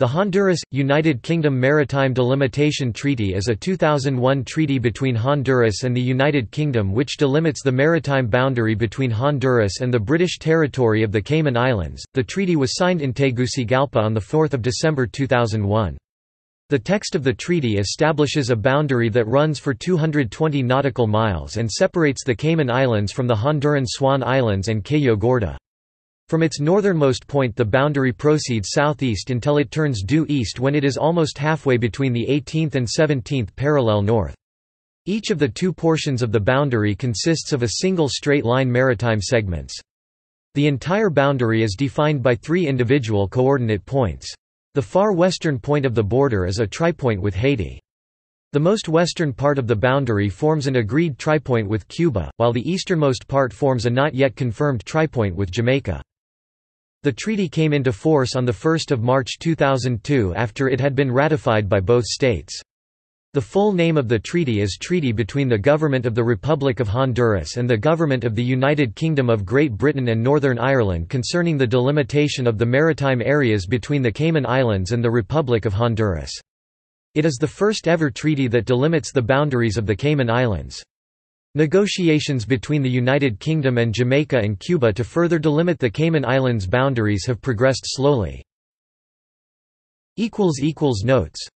The Honduras-United Kingdom Maritime Delimitation Treaty is a 2001 treaty between Honduras and the United Kingdom which delimits the maritime boundary between Honduras and the British territory of the Cayman Islands. The treaty was signed in Tegucigalpa on 4 December 2001. The text of the treaty establishes a boundary that runs for 220 nautical miles and separates the Cayman Islands from the Honduran Swan Islands and Cayo Gorda. From its northernmost point the boundary proceeds southeast until it turns due east when it is almost halfway between the 18th and 17th parallel north. Each of the two portions of the boundary consists of a single straight-line maritime segments. The entire boundary is defined by three individual coordinate points. The far western point of the border is a tripoint with Haiti. The most western part of the boundary forms an agreed tripoint with Cuba, while the easternmost part forms a not yet confirmed tripoint with Jamaica. The treaty came into force on 1 March 2002 after it had been ratified by both states. The full name of the treaty is Treaty between the Government of the Republic of Honduras and the Government of the United Kingdom of Great Britain and Northern Ireland concerning the delimitation of the maritime areas between the Cayman Islands and the Republic of Honduras. It is the first ever treaty that delimits the boundaries of the Cayman Islands. Negotiations between the United Kingdom and Jamaica and Cuba to further delimit the Cayman Islands boundaries have progressed slowly. == Notes